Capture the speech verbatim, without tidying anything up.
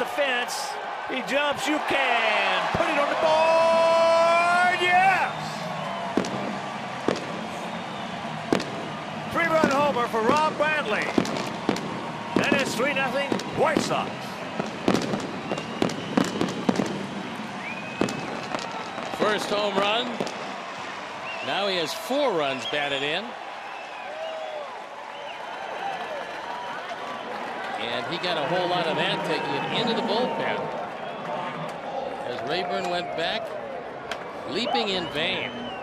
the fence. He jumps. You can put it on the board. Yes! Three-run homer for Rob Brantly. And it's three nothing White Sox. First home run. Now he has four runs batted in. And he got a whole lot of that, taking it into the bullpen. As Rayburn went back, leaping in vain.